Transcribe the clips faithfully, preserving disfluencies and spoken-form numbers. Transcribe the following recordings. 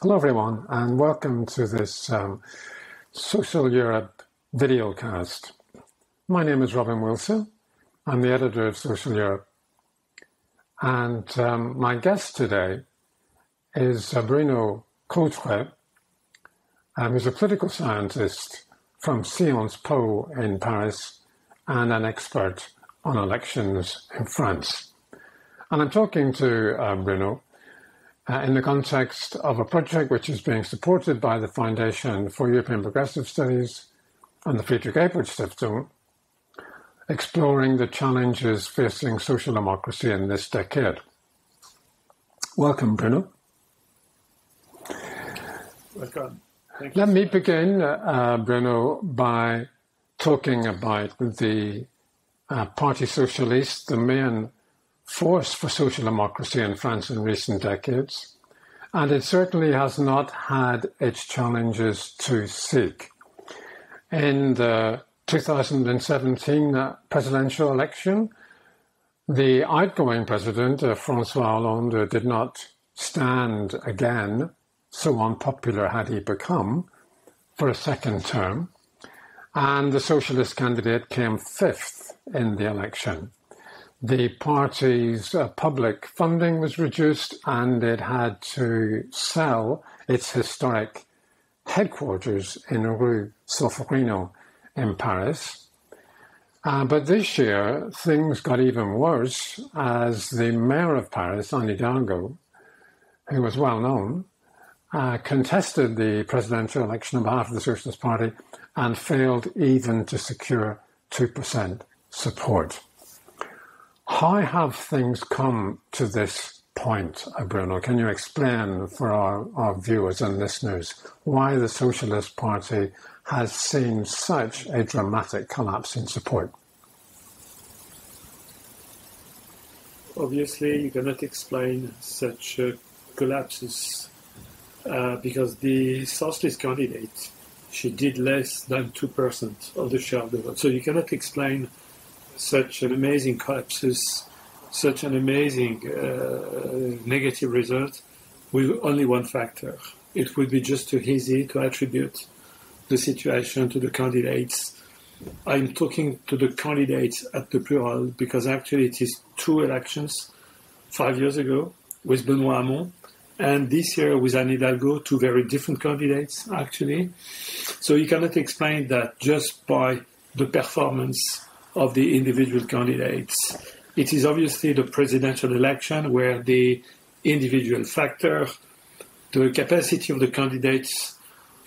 Hello everyone, and welcome to this um, Social Europe videocast. My name is Robin Wilson. I'm the editor of Social Europe. And um, my guest today is uh, Bruno Cautrès, um, who's a political scientist from Sciences Po in Paris and an expert on elections in France. And I'm talking to uh, Bruno Uh, in the context of a project which is being supported by the Foundation for European Progressive Studies and the Friedrich Ebert Stiftung, exploring the challenges facing social democracy in this decade. Welcome, Bruno. Welcome. Thank you. Let me begin, uh, Bruno, by talking about the uh, Parti Socialiste, the main force for social democracy in France in recent decades, and it certainly has not had its challenges to seek. In the two thousand seventeen presidential election, the outgoing president, uh, François Hollande, did not stand again, so unpopular had he become, for a second term, and the socialist candidate came fifth in the election. The party's uh, public funding was reduced and it had to sell its historic headquarters in Rue Solférino in Paris. Uh, but this year, things got even worse as the mayor of Paris, Anne Hidalgo, who was well known, uh, contested the presidential election on behalf of the Socialist Party and failed even to secure two percent support. How have things come to this point, Bruno? Can you explain for our, our viewers and listeners why the Socialist Party has seen such a dramatic collapse in support? Obviously, you cannot explain such uh, collapses uh, because the socialist candidate, she did less than two percent of the share of the vote. So you cannot explain such an amazing collapses, such an amazing uh, negative result with only one factor. It would be just too easy to attribute the situation to the candidates. I'm talking to the candidates at the plural because actually it is two elections, five years ago with Benoît Hamon, and this year with Anne Hidalgo, two very different candidates actually. So you cannot explain that just by the performance of the individual candidates. It is obviously the presidential election where the individual factor, the capacity of the candidates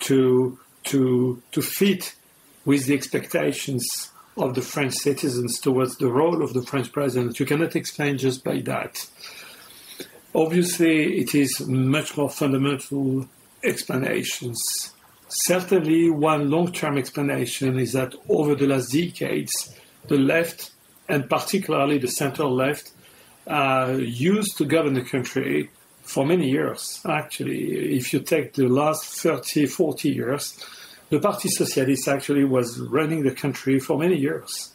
to to to fit with the expectations of the French citizens towards the role of the French president, you cannot explain just by that. Obviously, it is much more fundamental explanations. Certainly, one long-term explanation is that over the last decades, the left, and particularly the center-left, uh, used to govern the country for many years, actually. If you take the last thirty, forty years, the Parti Socialiste actually was running the country for many years.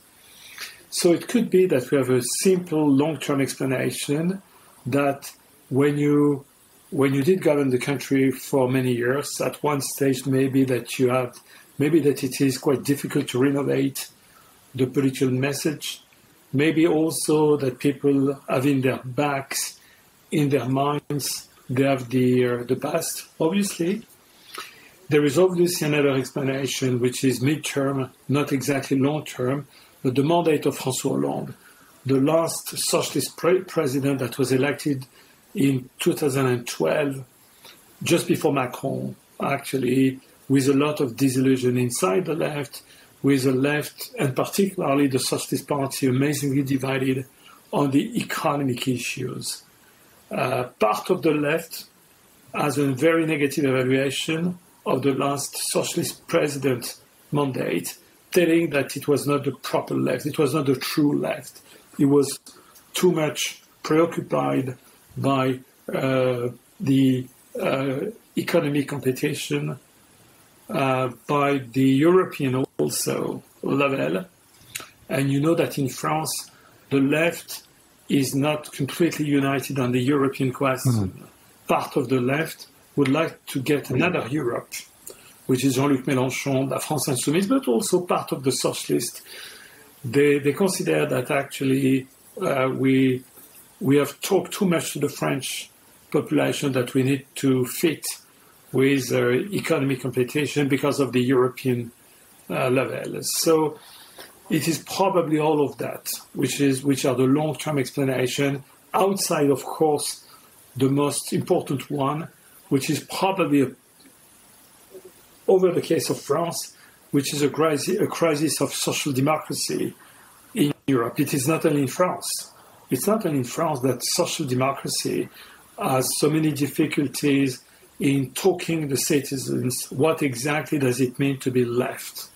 So it could be that we have a simple long-term explanation that when you when you did govern the country for many years, at one stage maybe that you have, maybe that it is quite difficult to renovate the political message, maybe also that people have in their backs, in their minds, they have the, uh, the past, obviously. There is obviously another explanation, which is mid-term, not exactly long-term, but the mandate of François Hollande, the last socialist pre president that was elected in two thousand twelve, just before Macron, actually, with a lot of disillusion inside the left, with the left, and particularly the Socialist Party, amazingly divided on the economic issues. Uh, part of the left has a very negative evaluation of the last socialist president mandate, telling that it was not the proper left, it was not the true left. It was too much preoccupied by uh, the uh, economic competition, uh, by the European also level. And you know that in France, the left is not completely united on the European question. Mm-hmm. Part of the left would like to get another Europe, which is Jean-Luc Mélenchon, La France Insoumise, but also part of the Socialist. They, they consider that actually uh, we, we have talked too much to the French population, that we need to fit with uh, economic competition because of the European uh, level. So it is probably all of that, which is which are the long-term explanation, outside, of course, the most important one, which is probably a, over the case of France, which is a crisis, a crisis of social democracy in Europe. It is not only in France. It's not only in France that social democracy has so many difficulties in talking the citizens, what exactly does it mean to be left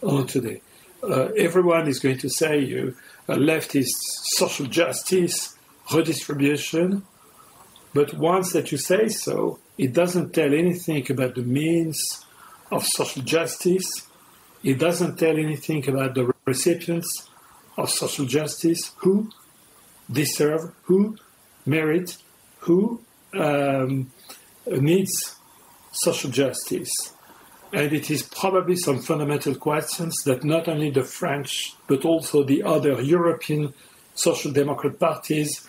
on today? Uh, everyone is going to say you uh, left is social justice, redistribution, but once that you say so, it doesn't tell anything about the means of social justice, it doesn't tell anything about the recipients of social justice, who deserve, who merit, who um, needs social justice. And it is probably some fundamental questions that not only the French, but also the other European social democrat parties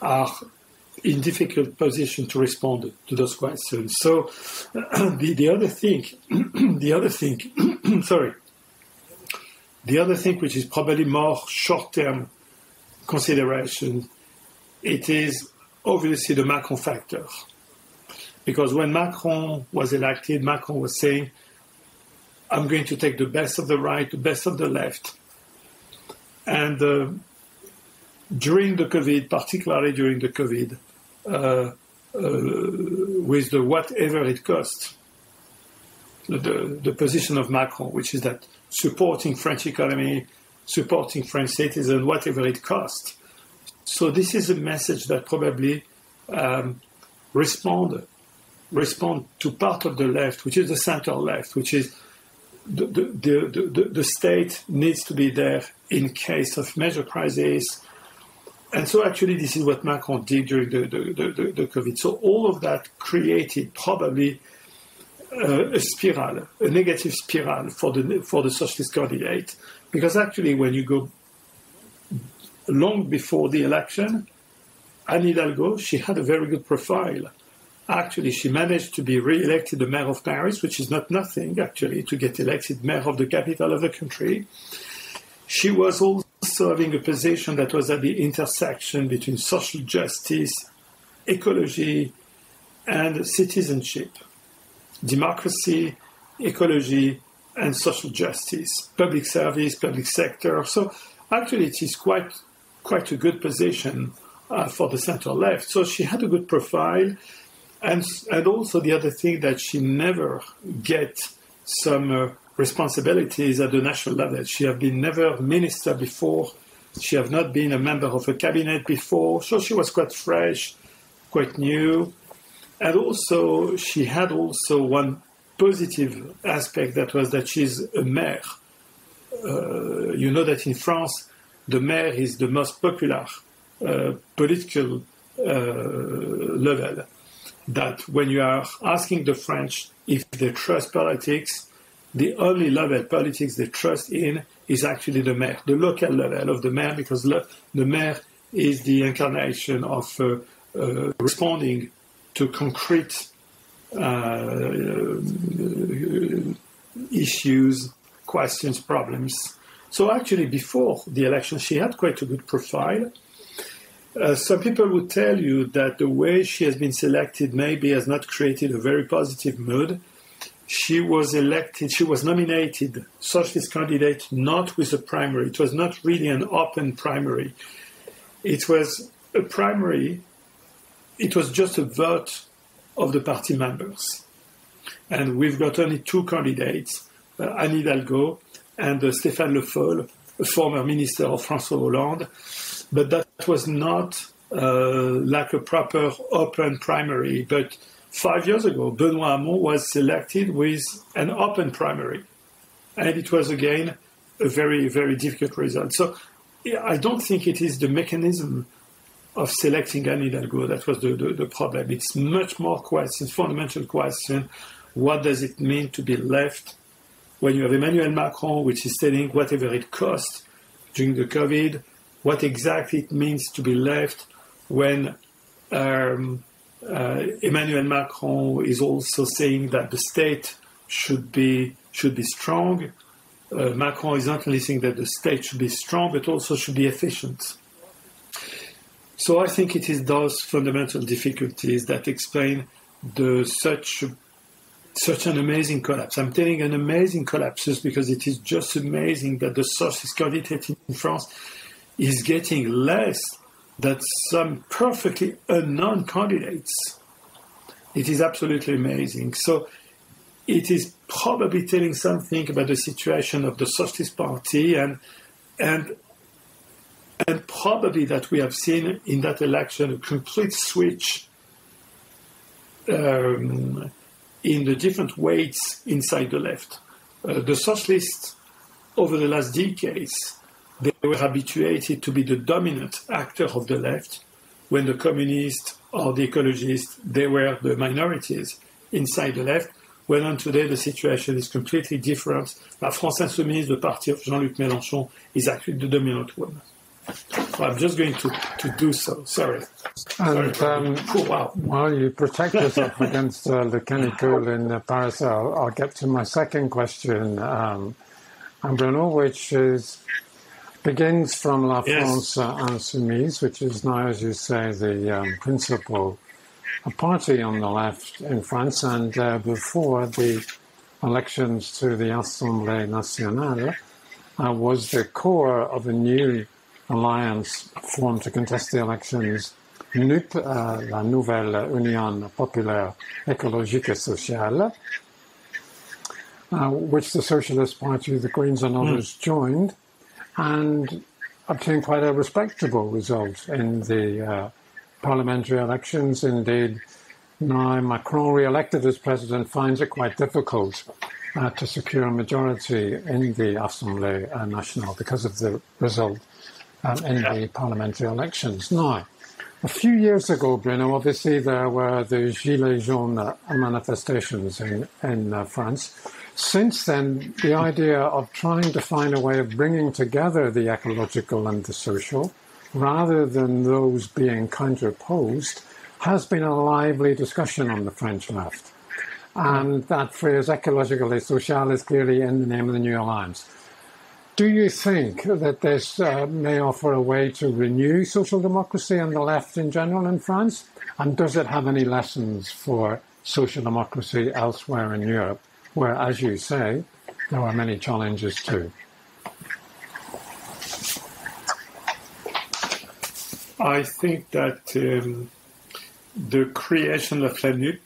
are in difficult position to respond to those questions. So the, the other thing, the other thing, sorry, the other thing which is probably more short-term consideration, it is obviously the Macron factor. Because when Macron was elected, Macron was saying, I'm going to take the best of the right, the best of the left. And uh, during the COVID, particularly during the COVID, uh, uh, with the whatever it costs, the, the position of Macron, which is that supporting French economy, supporting French citizens, whatever it costs. So this is a message that probably um, responded. respond to part of the left, which is the center left, which is the, the, the, the, the state needs to be there in case of major crisis. And so actually this is what Macron did during the, the, the, the COVID. So all of that created probably uh, a spiral, a negative spiral for the, for the socialist candidate. Because actually when you go long before the election, Anne Hidalgo, she had a very good profile. Actually, she managed to be re-elected the mayor of Paris, which is not nothing, actually, to get elected mayor of the capital of the country. She was also having a position that was at the intersection between social justice, ecology, and citizenship. Democracy, ecology, and social justice. Public service, public sector. So, actually, it is quite, quite a good position uh, for the center-left. So, she had a good profile. And, and also the other thing that she never gets some uh, responsibilities at the national level. She has been never minister before. She has not been a member of a cabinet before. So she was quite fresh, quite new. And also she had also one positive aspect that was that she's a mayor. Uh, you know that in France, the mayor is the most popular uh, political uh, level. That when you are asking the French if they trust politics, the only level politics they trust in is actually the mayor, the local level of the mayor, because the mayor is the incarnation of uh, uh, responding to concrete uh, issues, questions, problems. So actually before the election, she had quite a good profile. Uh, some people would tell you that the way she has been selected maybe has not created a very positive mood. She was elected, she was nominated socialist candidate not with a primary. It was not really an open primary. It was a primary, it was just a vote of the party members. And we've got only two candidates, uh, Anne Hidalgo and uh, Stéphane Le Foll, a former minister of François Hollande. But that was not uh, like a proper open primary. But five years ago, Benoît Hamon was selected with an open primary. And it was, again, a very, very difficult result. So I don't think it is the mechanism of selecting Anne Hidalgo. That was the, the, the problem. It's much more question, fundamental question, what does it mean to be left when you have Emmanuel Macron, which is telling whatever it costs during the COVID, what exactly it means to be left when um, uh, Emmanuel Macron is also saying that the state should be, should be strong. Uh, Macron is not only saying that the state should be strong, but also should be efficient. So I think it is those fundamental difficulties that explain the such such an amazing collapse. I'm telling an amazing collapse just because it is just amazing that the socialist candidate in France is getting less than some perfectly unknown candidates. It is absolutely amazing. So it is probably telling something about the situation of the Socialist Party and and. And probably that we have seen in that election a complete switch um, in the different weights inside the left. Uh, the socialists, over the last decades, they were habituated to be the dominant actor of the left. When the communists or the ecologists, they were the minorities inside the left. Well, and today the situation is completely different. La France Insoumise, the party of Jean-Luc Mélenchon, is actually the dominant one. Well, I'm just going to, to do so. Sorry. And, Sorry. Um, oh, wow. Well, you protect yourself against uh, the cannicool in uh, Paris. I'll, I'll get to my second question, um, Bruno, which is begins from La France yes. Insoumise, which is now, as you say, the um, principal party on the left in France, and uh, before the elections to the Assemblée Nationale uh, was the core of a new alliance formed to contest the elections, N U P, uh, La Nouvelle Union Populaire Ecologique et Sociale, uh, which the Socialist Party, the Greens and others mm. joined, and obtained quite a respectable result in the uh, parliamentary elections. Indeed, now Macron, re-elected as president, finds it quite difficult uh, to secure a majority in the Assemblée Nationale because of the result Um, in the parliamentary elections. Now, a few years ago, Bruno, obviously there were the Gilets Jaunes manifestations in, in uh, France. Since then, the idea of trying to find a way of bringing together the ecological and the social, rather than those being counterposed, has been a lively discussion on the French left. And that phrase, ecological et social, is clearly in the name of the new alliance. Do you think that this uh, may offer a way to renew social democracy and the left in general in France? And does it have any lessons for social democracy elsewhere in Europe, where, as you say, there are many challenges too? I think that um, the creation of La N U P,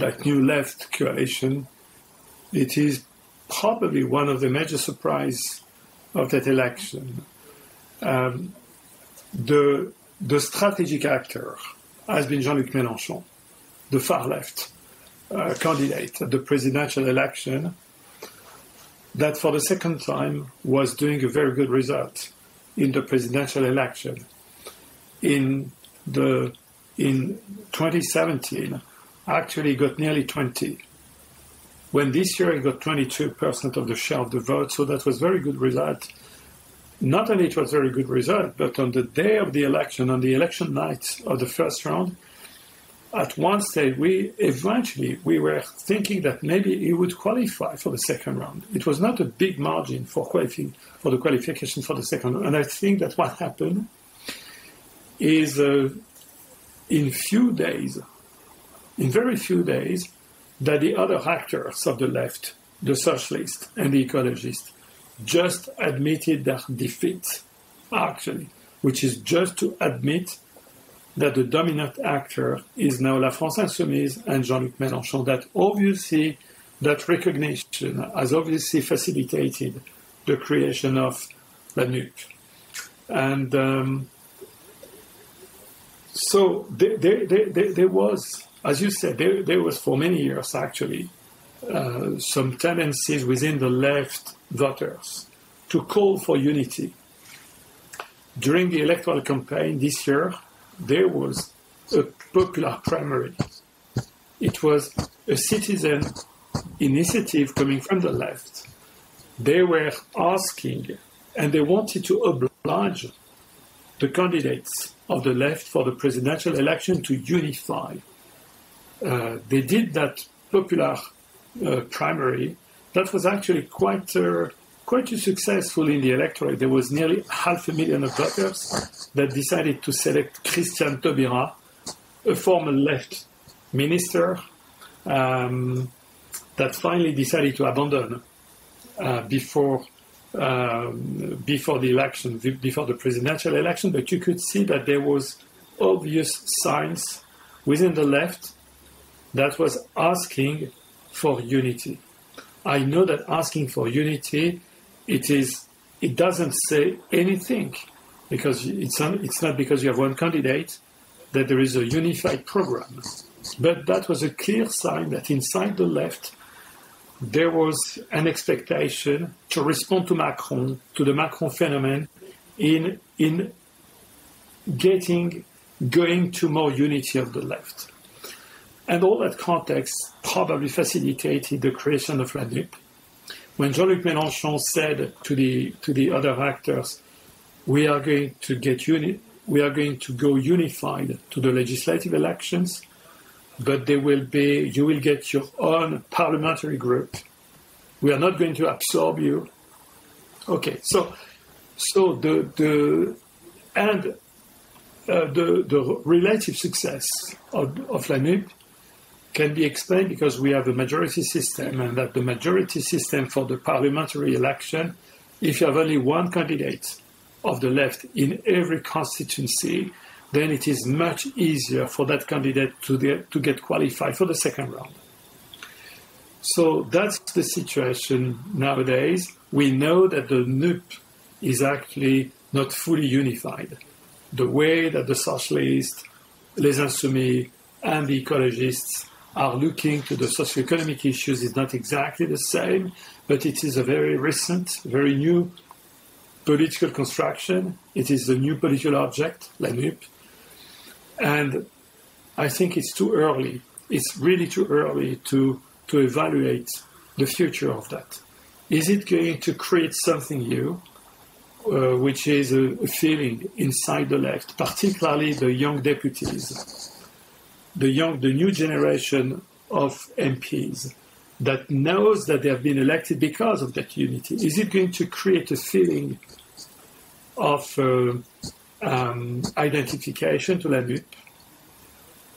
that new left coalition, it is probably one of the major surprises of that election. Um, the, the strategic actor has been Jean-Luc Mélenchon, the far left uh, candidate at the presidential election, that for the second time was doing a very good result in the presidential election. In, the, in twenty seventeen, actually got nearly twenty percent. When this year he got twenty-two percent of the share of the vote, so that was very good result. Not only it was very good result, but on the day of the election, on the election night of the first round, at one stage we eventually we were thinking that maybe he would qualify for the second round. It was not a big margin for qualifying for the qualification for the second round, and I think that what happened is uh, in few days, in very few days. That the other actors of the left, the socialists and the ecologists, just admitted their defeat, actually, which is just to admit that the dominant actor is now La France Insoumise and Jean-Luc Mélenchon. That obviously, that recognition has obviously facilitated the creation of La N U P. And um, so there, there, there, there was... As you said, there, there was for many years, actually, uh, some tendencies within the left voters to call for unity. During the electoral campaign this year, there was a popular primary. It was a citizen initiative coming from the left. They were asking, and they wanted to oblige the candidates of the left for the presidential election to unify. Uh, they did that popular uh, primary. That was actually quite uh, quite successful in the electorate. There was nearly half a million of voters that decided to select Christian Taubira, a former left minister, um, that finally decided to abandon uh, before um, before the election, before the presidential election. But you could see that there was obvious signs within the left that was asking for unity. I know that asking for unity, it is, it doesn't say anything, because it's not, it's not because you have one candidate that there is a unified program. But that was a clear sign that inside the left, there was an expectation to respond to Macron, to the Macron phenomenon, in, in getting, going to more unity of the left. And all that context probably facilitated the creation of La NUP. When Jean-Luc Mélenchon said to the to the other actors, "We are going to get uni we are going to go unified to the legislative elections, but there will be you will get your own parliamentary group. We are not going to absorb you." Okay, so so the the and uh, the the relative success of, of La NUP can be explained because we have a majority system, and that the majority system for the parliamentary election, if you have only one candidate of the left in every constituency, then it is much easier for that candidate to, the, to get qualified for the second round. So that's the situation nowadays. We know that the NUP is actually not fully unified. The way that the Socialists, Les Insoumis, and the Ecologists are looking to the socioeconomic issues is not exactly the same, but it is a very recent, very new political construction. It is a new political object, La NUP. And I think it's too early. It's really too early to, to evaluate the future of that. Is it going to create something new, uh, which is a, a feeling inside the left, particularly the young deputies, the young, the new generation of M Ps that knows that they have been elected because of that unity? Is it going to create a feeling of uh, um, identification to La NUP?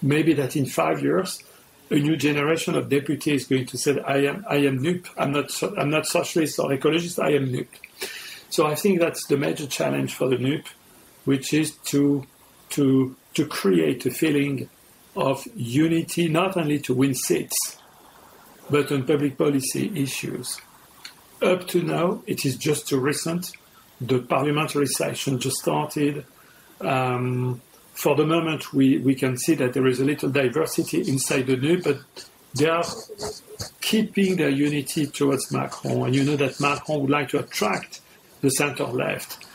Maybe that in five years, a new generation of deputies is going to say, I am, I am NUP, I'm not, so, I'm not socialist or ecologist, I am NUP. So I think that's the major challenge for the NUP, which is to, to, to create a feeling of unity, not only to win seats, but on public policy issues. Up to now, it is just too recent. The parliamentary session just started. Um, for the moment, we, we can see that there is a little diversity inside the NUP, but they are keeping their unity towards Macron. And you know that Macron would like to attract the center-left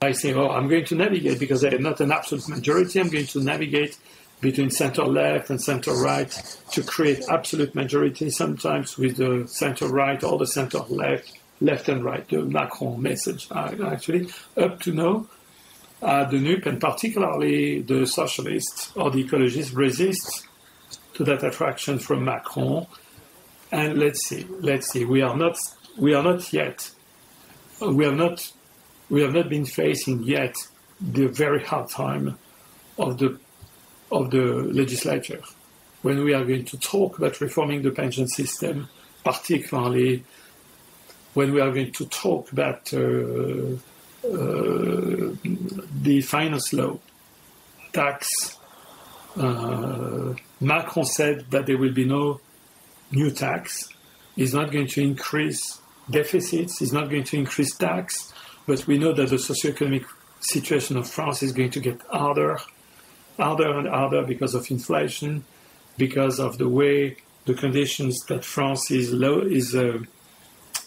by saying, oh, I'm going to navigate, because I am not an absolute majority, I'm going to navigate between center-left and center-right to create absolute majority, sometimes with the center-right or the center-left, left and right, the Macron message, actually. Up to now, uh, the NUP, and particularly the Socialists or the Ecologists, resist to that attraction from Macron. And let's see, let's see, we are not, we are not yet, we have not, we have not been facing yet the very hard time of the of the legislature, when we are going to talk about reforming the pension system, particularly when we are going to talk about uh, uh, the finance law, tax. Uh, Macron said that there will be no new tax. He's not going to increase deficits, he's not going to increase tax, but we know that the socioeconomic situation of France is going to get harder harder and harder because of inflation, because of the way the conditions that France is low is uh,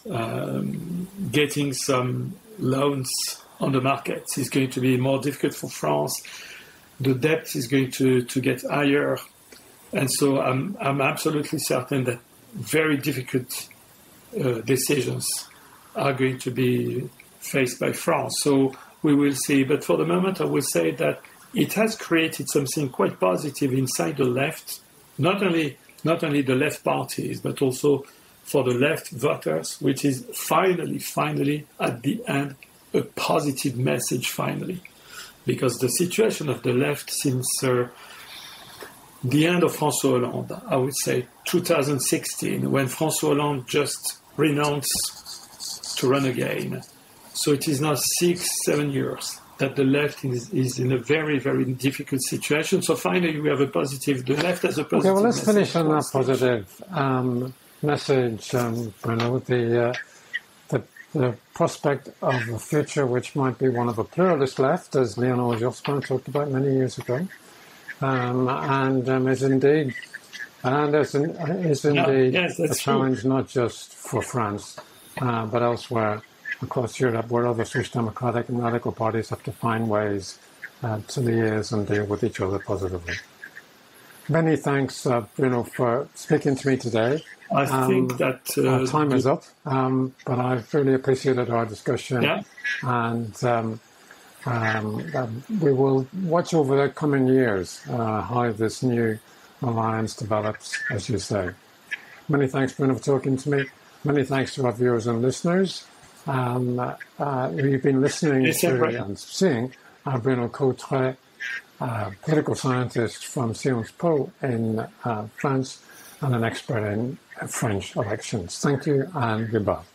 um, getting some loans on the markets is going to be more difficult for France. the depth is going to, to get higher. And so I'm, I'm absolutely certain that very difficult uh, decisions are going to be faced by France. So we will see. But for the moment, I will say that it has created something quite positive inside the left, not only not only the left parties, but also for the left voters, which is finally, finally, at the end, a positive message, finally. Because the situation of the left since uh, the end of François Hollande, I would say two thousand sixteen, when François Hollande just renounced to run again. So it is now six, seven years that the left is, is in a very, very difficult situation. So finally, we have a positive, the left has a positive. Okay, well, let's finish on that positive um, message, um, Bruno, the, uh, the, the prospect of a future which might be one of a pluralist left, as Lionel Jospin talked about many years ago, um, and um, is indeed, and is, in, is indeed no, yes, a challenge true. Not just for France, uh, but elsewhere. Across Europe, where other social democratic and radical parties have to find ways uh, to liaise and deal with each other positively. Many thanks, uh, Bruno, for speaking to me today. I um, think that uh, our time is up, um, but I've really appreciated our discussion, yeah. and um, um, uh, we will watch over the coming years uh, how this new alliance develops, as you say. Many thanks, Bruno, for talking to me. Many thanks to our viewers and listeners. Um, uh, you've been listening yes, to right. and seeing uh, Bruno Cautrès, uh, political scientist from Sciences Po in uh, France and an expert in French elections. Thank you and goodbye.